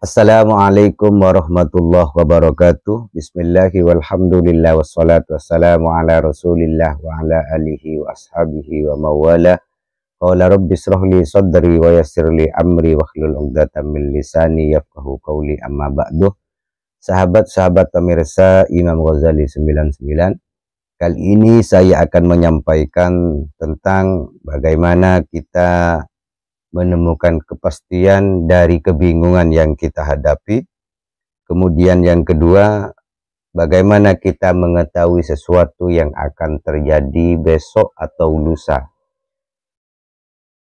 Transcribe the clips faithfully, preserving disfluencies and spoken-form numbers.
Assalamualaikum warahmatullahi wabarakatuh. Bismillahi walhamdulillah wassalatu wassalamu ala rasulillah wa ala alihi wa ashabihi wa mawala. Qala rabbi srahli sadri wa yassirli amri wa hlul uqdatan min lisani yafqahu qawli amma ba'du. Sahabat-sahabat pemirsa Imam Ghozali sembilan puluh sembilan, kali ini saya akan menyampaikan tentang bagaimana kita menemukan kepastian dari kebingungan yang kita hadapi. Kemudian yang kedua, bagaimana kita mengetahui sesuatu yang akan terjadi besok atau lusa.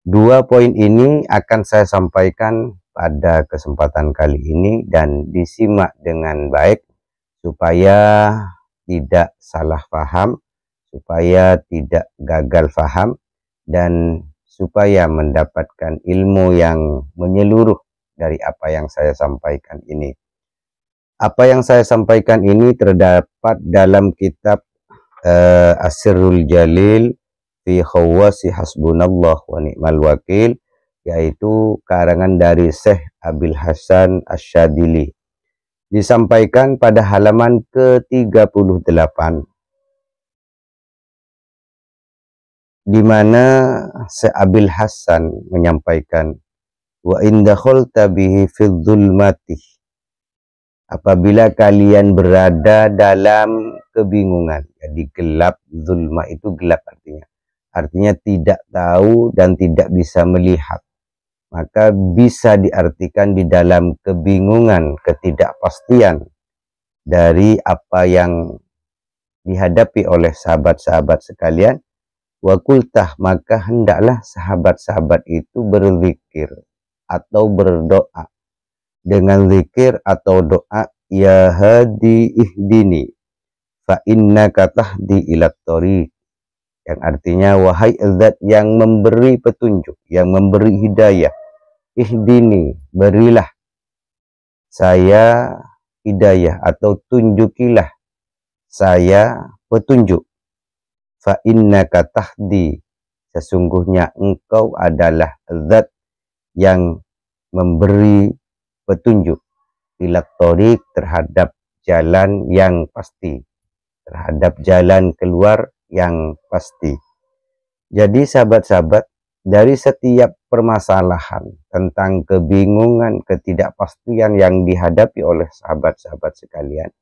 Dua poin ini akan saya sampaikan pada kesempatan kali ini dan disimak dengan baik supaya tidak salah paham, supaya tidak gagal paham, dan supaya mendapatkan ilmu yang menyeluruh dari apa yang saya sampaikan ini. Apa yang saya sampaikan ini terdapat dalam kitab uh, As-Sirul Jalil Fi Khawwasi Hasbunallah wa ni'mal Wakil, yaitu karangan dari Syekh Abil Hasan Ash-Shadhili. Disampaikan pada halaman ke tiga puluh delapan. Di mana Syekh Abil Hasan menyampaikan, wa in dakhalta bihi fi dzulmati, apabila kalian berada dalam kebingungan. Jadi gelap, zulma itu gelap artinya. Artinya tidak tahu dan tidak bisa melihat. Maka bisa diartikan di dalam kebingungan, ketidakpastian dari apa yang dihadapi oleh sahabat-sahabat sekalian. Wakultah, maka hendaklah sahabat-sahabat itu berzikir atau berdoa. Dengan zikir atau doa, ya hadi ihdini fa innaka tahdi ila thoriq, yang artinya wahai zat yang memberi petunjuk, yang memberi hidayah. Ihdini, berilah saya hidayah atau tunjukilah saya petunjuk. Fa innaka tahdi, sesungguhnya engkau adalah zat yang memberi petunjuk, ila thoriq, terhadap jalan yang pasti, terhadap jalan keluar yang pasti. Jadi sahabat-sahabat, dari setiap permasalahan tentang kebingungan, ketidakpastian yang dihadapi oleh sahabat-sahabat sekalian,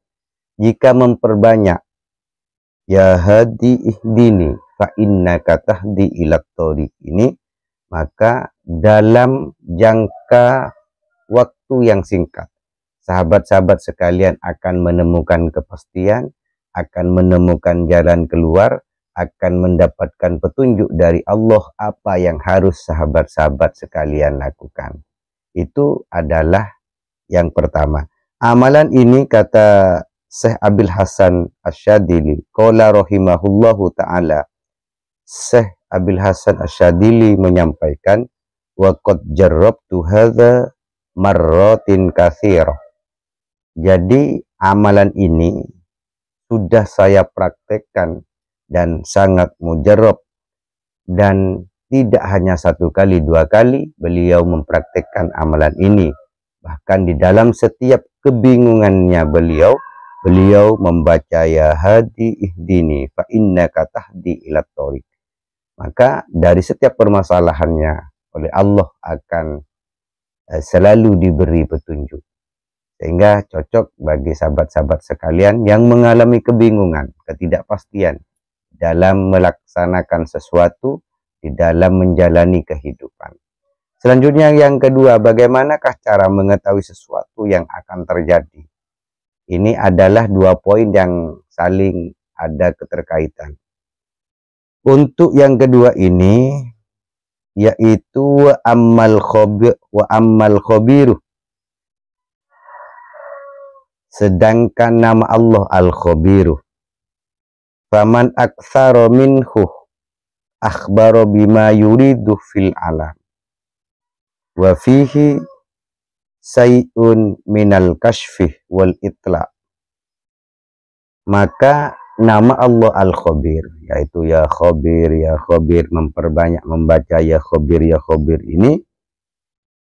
jika memperbanyak ya hadi ihdini fa innaka tahdi ila thoriq ini, maka dalam jangka waktu yang singkat sahabat-sahabat sekalian akan menemukan kepastian, akan menemukan jalan keluar, akan mendapatkan petunjuk dari Allah apa yang harus sahabat-sahabat sekalian lakukan. Itu adalah yang pertama. Amalan ini, kata Syekh Abil Hasan Ash-Shadhili, qala rahimahullahu ta'ala, Syekh Abil Hasan Ash-Shadhili menyampaikan, wa qad jarrabtu hadza marratin katsirah. Jadi amalan ini sudah saya praktekkan dan sangat mujarab, dan tidak hanya satu kali dua kali beliau mempraktekkan amalan ini. Bahkan di dalam setiap kebingungannya beliau Beliau membaca ya hadi ihdini fa innaka tahdi ila thoriq. Maka dari setiap permasalahannya oleh Allah akan selalu diberi petunjuk. Sehingga cocok bagi sahabat-sahabat sekalian yang mengalami kebingungan, ketidakpastian dalam melaksanakan sesuatu, di dalam menjalani kehidupan. Selanjutnya yang kedua, bagaimanakah cara mengetahui sesuatu yang akan terjadi? Ini adalah dua poin yang saling ada keterkaitan. Untuk yang kedua ini, yaitu wa ammal khabir wa ammal khabiru. Sedangkan nama Allah Al-Khabiru. Faman aktsara minhu akhbara bima yuridu fil alam. Wa fihi sayun minal kashfih wal itla. Maka nama Allah Al-Khabir, yaitu ya Khabir, ya Khabir, memperbanyak membaca ya Khabir, ya Khabir ini,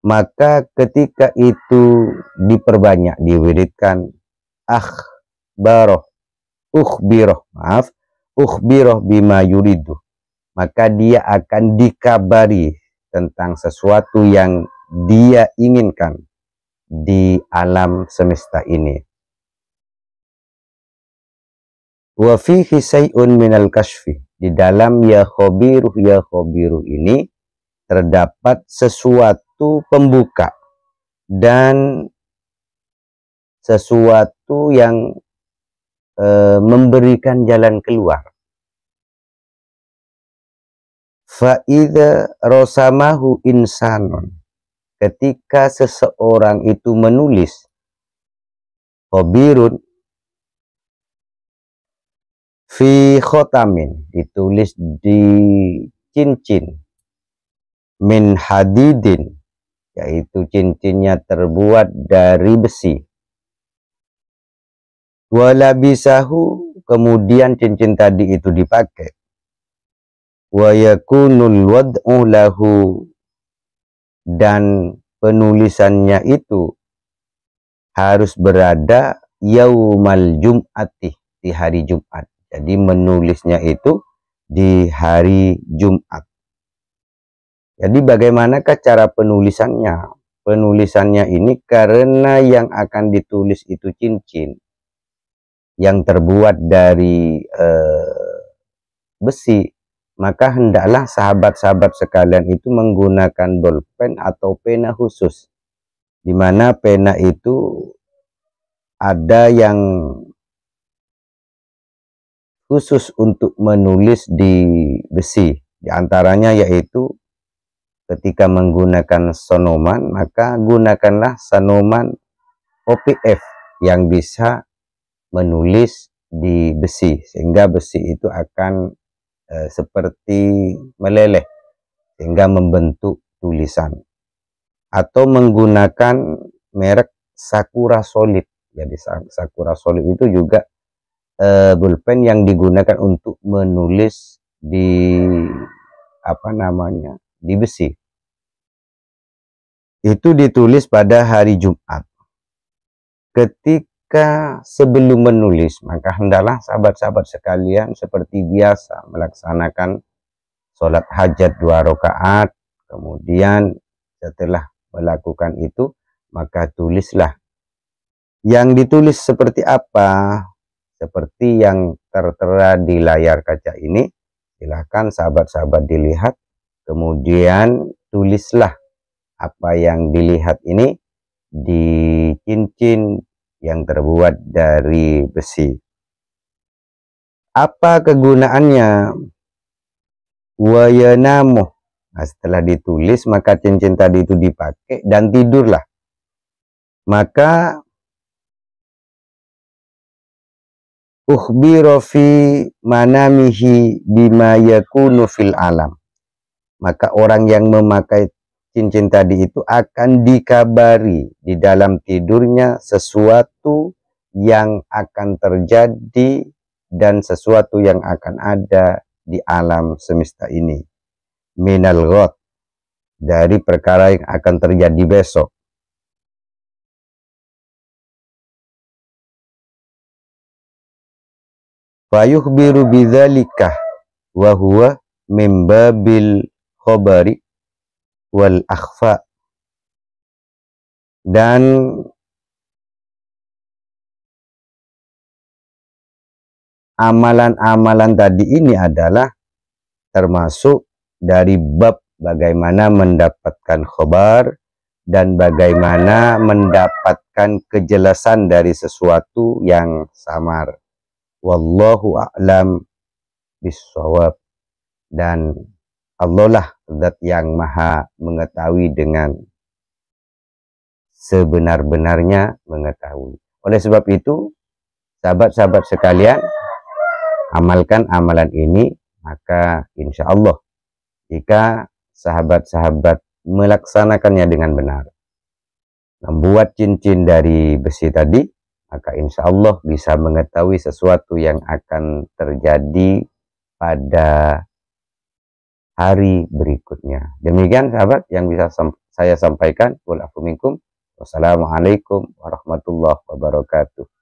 maka ketika itu diperbanyak, diwiridkan akhbaroh, ukhbiroh, maaf, ukhbiroh bima yuridu, maka dia akan dikabari tentang sesuatu yang dia inginkan di alam semesta ini. Wa fihi say'un minal kashfi, di dalam ya khobiruh ya khobiruh ini terdapat sesuatu pembuka dan sesuatu yang e, memberikan jalan keluar. Fa'idha rosamahu insanun, ketika seseorang itu menulis khabirun fi khotamin, ditulis di cincin, min hadidin, yaitu cincinnya terbuat dari besi. Walabisahu, kemudian cincin tadi itu dipakai. Wayakunul wad'u lahu, dan penulisannya itu harus berada yaumal jum'ati, di hari Jumat. Jadi menulisnya itu di hari Jumat. Jadi bagaimanakah cara penulisannya? Penulisannya ini karena yang akan ditulis itu cincin yang terbuat dari eh, besi, maka hendaklah sahabat-sahabat sekalian itu menggunakan bolpen atau pena khusus, di mana pena itu ada yang khusus untuk menulis di besi, di antaranya yaitu ketika menggunakan sanoman, maka gunakanlah sanoman O P F yang bisa menulis di besi, sehingga besi itu akan e, seperti meleleh sehingga membentuk tulisan. Atau menggunakan merek Sakura Solid. Jadi Sakura Solid itu juga e, bulpen yang digunakan untuk menulis di apa namanya? di besi. Itu ditulis pada hari Jumat. Ketika sebelum menulis, maka hendaklah sahabat-sahabat sekalian seperti biasa melaksanakan sholat hajat dua rakaat. Kemudian setelah melakukan itu, maka tulislah. Yang ditulis seperti apa? Seperti yang tertera di layar kaca ini. Silahkan sahabat-sahabat dilihat. Kemudian tulislah apa yang dilihat ini di cincin yang terbuat dari besi. Apa kegunaannya? Wayanamuh. Nah, setelah ditulis maka cincin tadi itu dipakai dan tidurlah. Maka ukhbiru fi manamihi bima yakunu fil alam, maka orang yang memakai cincin tadi itu akan dikabari di dalam tidurnya sesuatu yang akan terjadi dan sesuatu yang akan ada di alam semesta ini. Minal ghad, dari perkara yang akan terjadi besok. Fa yukhbiru bidzalika wa huwa min babil khobari wal akhfa, dan amalan-amalan tadi ini adalah termasuk dari bab bagaimana mendapatkan khobar dan bagaimana mendapatkan kejelasan dari sesuatu yang samar. Wallahu a'lam bissawab, dan Allah lah zat yang maha mengetahui dengan sebenar-benarnya mengetahui. Oleh sebab itu, sahabat-sahabat sekalian, amalkan amalan ini, maka insya Allah jika sahabat-sahabat melaksanakannya dengan benar, membuat cincin dari besi tadi, maka insya Allah bisa mengetahui sesuatu yang akan terjadi pada hari berikutnya. Demikian sahabat yang bisa saya sampaikan. Walafuminkum. Wassalamualaikum warahmatullahi wabarakatuh.